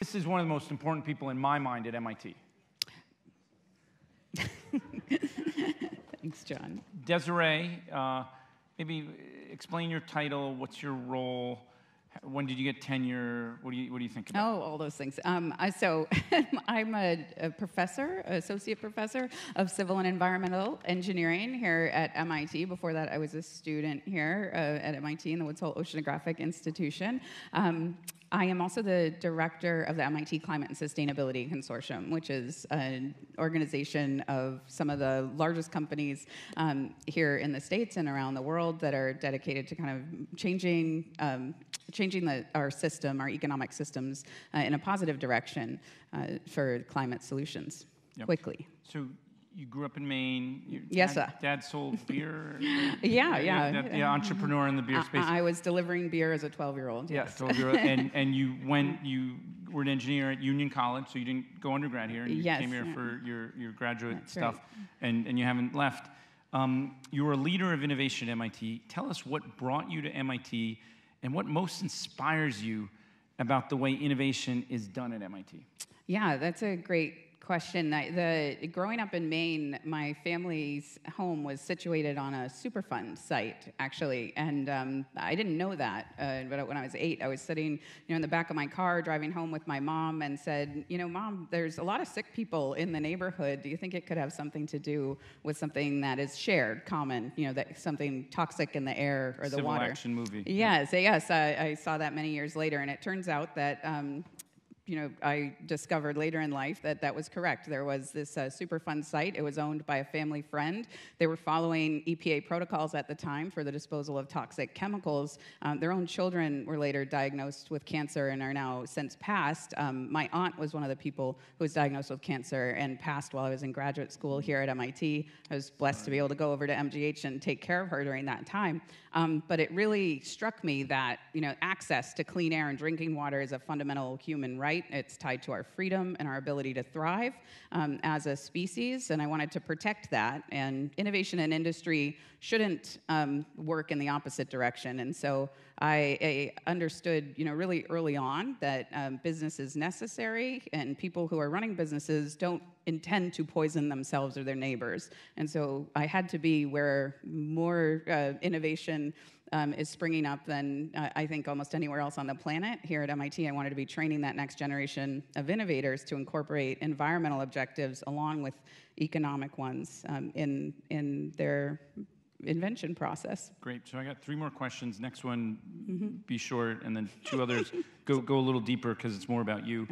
This is one of the most important people in my mind at MIT. Thanks, John. Desirée, maybe explain your title, what's your role, when did you get tenure, what do you think about? Oh, all those things. So I'm a professor, associate professor of civil and environmental engineering here at MIT. Before that, I was a student here at MIT in the Woods Hole Oceanographic Institution. I am also the director of the MIT Climate and Sustainability Consortium, which is an organization of some of the largest companies here in the States and around the world that are dedicated to kind of changing our system, our economic systems, in a positive direction for climate solutions quickly. So you grew up in Maine. Your yes, dad, sir. Dad sold beer. The entrepreneur in the beer space. I was delivering beer as a 12-year-old. Yes, 12-year-old. And you were an engineer at Union College, so you didn't go undergrad here. And you came here for your graduate stuff, right. And you haven't left. You were a leader of innovation at MIT. Tell us what brought you to MIT and what most inspires you about the way innovation is done at MIT. Yeah, that's a great question. Growing up in Maine, my family's home was situated on a Superfund site, actually, and I didn't know that. But when I was 8, I was sitting, in the back of my car driving home with my mom, and said, "Mom, there's a lot of sick people in the neighborhood. Do you think it could have something to do with something that is shared, common? That something toxic in the air or the Civil water?" Civil action movie. Yes. I saw that many years later, and it turns out that. I discovered later in life that was correct. There was this Superfund site. It was owned by a family friend. They were following EPA protocols at the time for the disposal of toxic chemicals. Their own children were later diagnosed with cancer and are now since passed. My aunt was one of the people who was diagnosed with cancer and passed while I was in graduate school here at MIT. I was blessed to be able to go over to MGH and take care of her during that time. But it really struck me that access to clean air and drinking water is a fundamental human right. It's tied to our freedom and our ability to thrive as a species, and I wanted to protect that. And innovation and industry shouldn't work in the opposite direction. And so I understood, really early on that business is necessary, and people who are running businesses don't intend to poison themselves or their neighbors. And so I had to be where more innovation is springing up than I think almost anywhere else on the planet. Here at MIT, I wanted to be training that next generation of innovators to incorporate environmental objectives along with economic ones in their invention process. Great. So I got 3 more questions. Next one, be short, and then 2 others. Go a little deeper because it's more about you.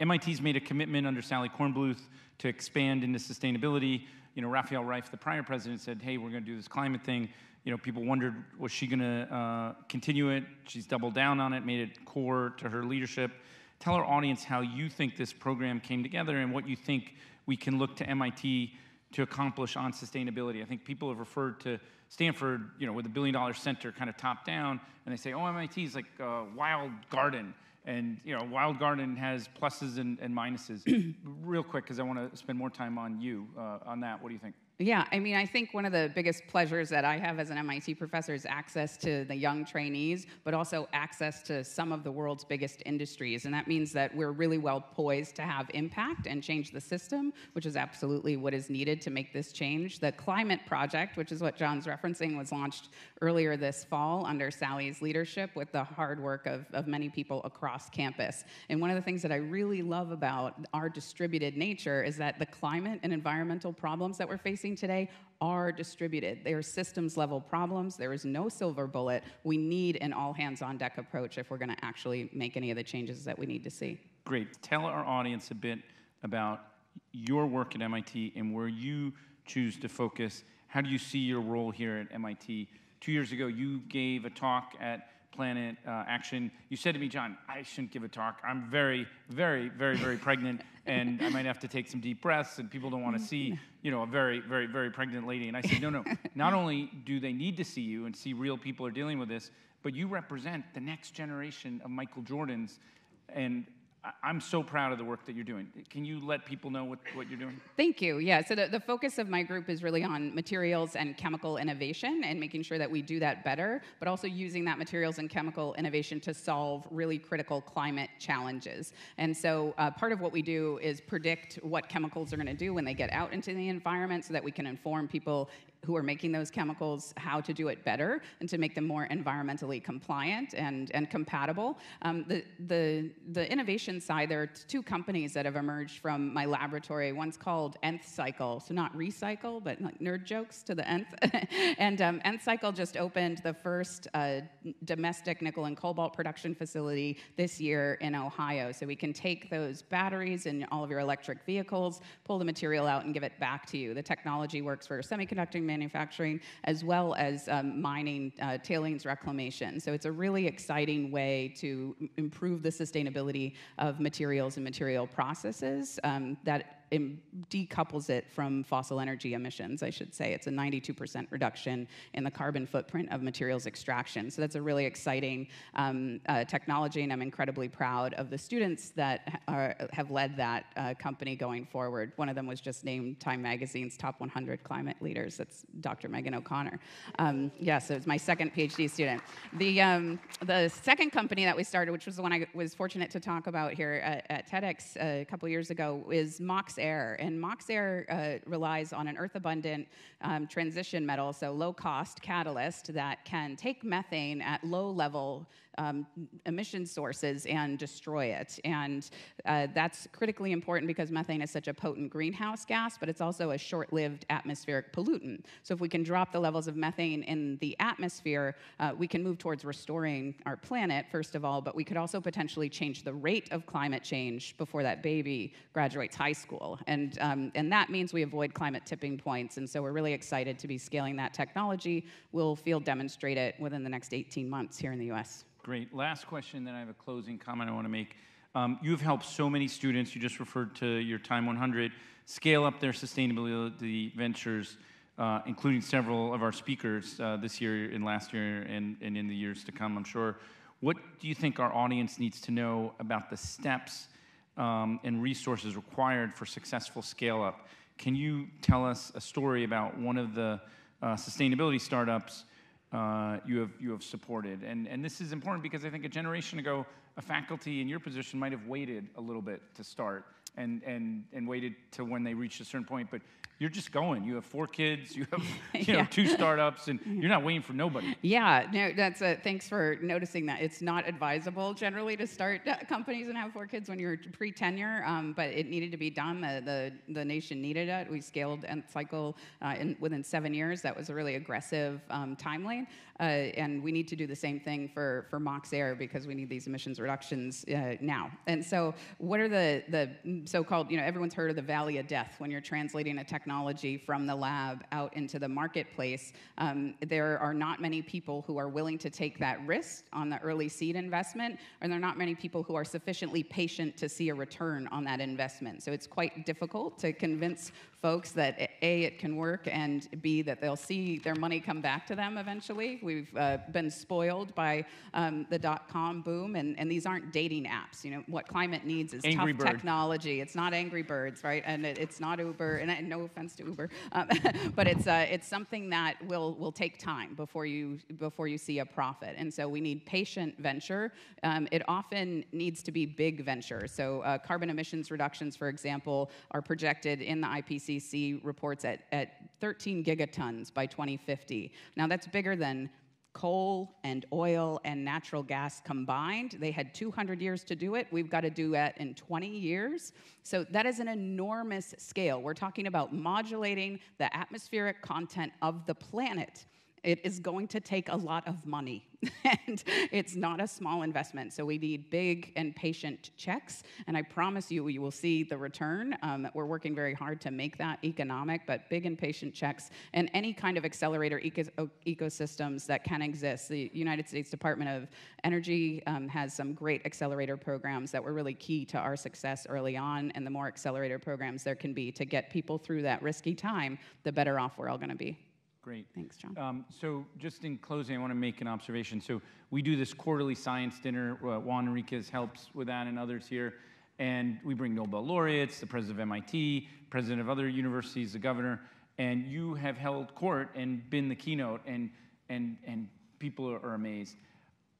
MIT's made a commitment under Sally Kornbluth to expand into sustainability. Raphael Reif, the prior president, said, "Hey, we're going to do this climate thing." People wondered, was she going to continue it? She's doubled down on it, made it core to her leadership. Tell our audience how you think this program came together and what you think we can look to MIT to accomplish on sustainability. I think people have referred to Stanford, with a $1 billion center kind of top down, and they say, oh, MIT is like a wild garden. And, Wild Garden has pluses and minuses. Real quick, because I want to spend more time on you, on that. What do you think? Yeah, I think one of the biggest pleasures that I have as an MIT professor is access to the young trainees, but also access to some of the world's biggest industries. And that means that we're really well poised to have impact and change the system, which is absolutely what is needed to make this change. The Climate Project, which is what John's referencing, was launched earlier this fall under Sally's leadership with the hard work of many people across campus. And one of the things that I really love about our distributed nature is that the climate and environmental problems that we're facing today are distributed. They are systems-level problems. There is no silver bullet. We need an all-hands-on-deck approach if we're going to actually make any of the changes that we need to see. Great. Tell our audience a bit about your work at MIT and where you choose to focus. How do you see your role here at MIT? 2 years ago, you gave a talk at Planet Action. You said to me, John, I shouldn't give a talk. I'm very, very, very, very pregnant, and I might have to take some deep breaths, and people don't want to see, a very, very, very pregnant lady. And I said, no. Not only do they need to see you and see real people are dealing with this, but you represent the next generation of Michael Jordans. And I'm so proud of the work that you're doing. Can you let people know what you're doing? Thank you. Yeah, so the focus of my group is really on materials and chemical innovation and making sure that we do that better, but also using that materials and chemical innovation to solve really critical climate challenges. And so part of what we do is predict what chemicals are going to do when they get out into the environment so that we can inform people who are making those chemicals how to do it better and to make them more environmentally compliant and compatible. The innovation side, there are two companies that have emerged from my laboratory. One's called Nth Cycle, so not recycle, but like nerd jokes to the nth. And Nth Cycle just opened the first domestic nickel and cobalt production facility this year in Ohio. So we can take those batteries in all of your electric vehicles, pull the material out and give it back to you. The technology works for semiconductor manufacturing as well as mining, tailings reclamation. So it's a really exciting way to improve the sustainability of materials and material processes that decouples it from fossil energy emissions, I should say. It's a 92% reduction in the carbon footprint of materials extraction. So that's a really exciting technology, and I'm incredibly proud of the students that have led that company going forward. One of them was just named Time Magazine's Top 100 Climate Leaders. That's Dr. Megan O'Connor. So it's my second PhD student. The second company that we started, which was the one I was fortunate to talk about here at TEDx a couple years ago, is Moxair. And Moxair relies on an earth-abundant transition metal, so low-cost catalyst that can take methane at low-level emission sources and destroy it. And that's critically important because methane is such a potent greenhouse gas, but it's also a short-lived atmospheric pollutant. So if we can drop the levels of methane in the atmosphere, we can move towards restoring our planet, first of all, but we could also potentially change the rate of climate change before that baby graduates high school. And that means we avoid climate tipping points. And so we're really excited to be scaling that technology. We'll field demonstrate it within the next 18 months here in the US. Great. Last question, then I have a closing comment I want to make. You've helped so many students, you just referred to your Time 100, scale up their sustainability ventures, including several of our speakers this year and last year and in the years to come, I'm sure. What do you think our audience needs to know about the steps and resources required for successful scale up? Can you tell us a story about one of the sustainability startups you have supported? And this is important because I think a generation ago, a faculty in your position might have waited a little bit to start and waited till when they reached a certain point. But you're just going. You have four kids. You have two startups, and you're not waiting for nobody. Yeah, no, that's thanks for noticing that. It's not advisable generally to start companies and have four kids when you're pre-tenure, but it needed to be done. The nation needed it. We scaled Nth Cycle within 7 years. That was a really aggressive timeline, and we need to do the same thing for Moxair because we need these emissions reductions now. And so, what are the so-called, everyone's heard of the valley of death when you're translating a technology from the lab out into the marketplace. There are not many people who are willing to take that risk on the early seed investment, and there are not many people who are sufficiently patient to see a return on that investment. So it's quite difficult to convince folks that A, it can work, and B, that they'll see their money come back to them eventually. We've been spoiled by the dot-com boom, and these aren't dating apps. What climate needs is tough technology. It's not Angry Birds, right? And it's not Uber, and no offense to Uber, but it's something that will take time before you see a profit. And so we need patient venture. It often needs to be big venture. So carbon emissions reductions, for example, are projected in the IPCC reports at 13 gigatons by 2050. Now, that's bigger than coal and oil and natural gas combined. They had 200 years to do it. We've got to do that in 20 years. So that is an enormous scale. We're talking about modulating the atmospheric content of the planet. It is going to take a lot of money, and it's not a small investment. So we need big and patient checks, and I promise you will see the return. We're working very hard to make that economic, but big and patient checks, and any kind of accelerator ecosystems that can exist. The United States Department of Energy has some great accelerator programs that were really key to our success early on, and the more accelerator programs there can be to get people through that risky time, the better off we're all going to be. Great. Thanks, John. So just in closing, I want to make an observation. So we do this quarterly science dinner. Juan Enriquez helps with that and others here. and we bring Nobel laureates, the president of MIT, president of other universities, the governor, and you have held court and been the keynote, and people are amazed.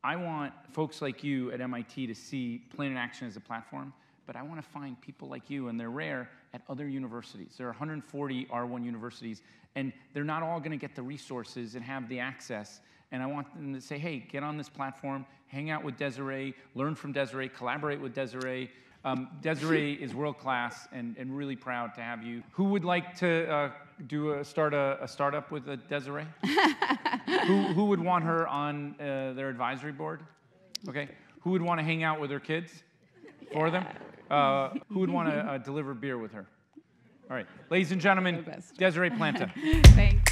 I want folks like you at MIT to see Planet Action as a platform, but I want to find people like you, and they're rare, at other universities. There are 140 R1 universities, and they're not all going to get the resources and have the access. And I want them to say, hey, get on this platform, hang out with Desirée, learn from Desirée, collaborate with Desirée. Desirée is world class, and really proud to have you. Who would like to start a startup with Desirée? Who would want her on their advisory board? Okay. Who would want to hang out with her kids for them? Who would want to deliver beer with her? All right, ladies and gentlemen, Desirée Plata. Thanks.